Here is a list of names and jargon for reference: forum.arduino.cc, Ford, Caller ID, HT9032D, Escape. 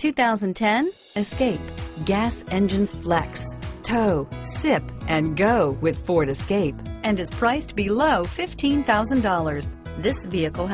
2010 Escape. Gas engines flex, tow, sip, and go with Ford Escape, and is priced below $15,000. This vehicle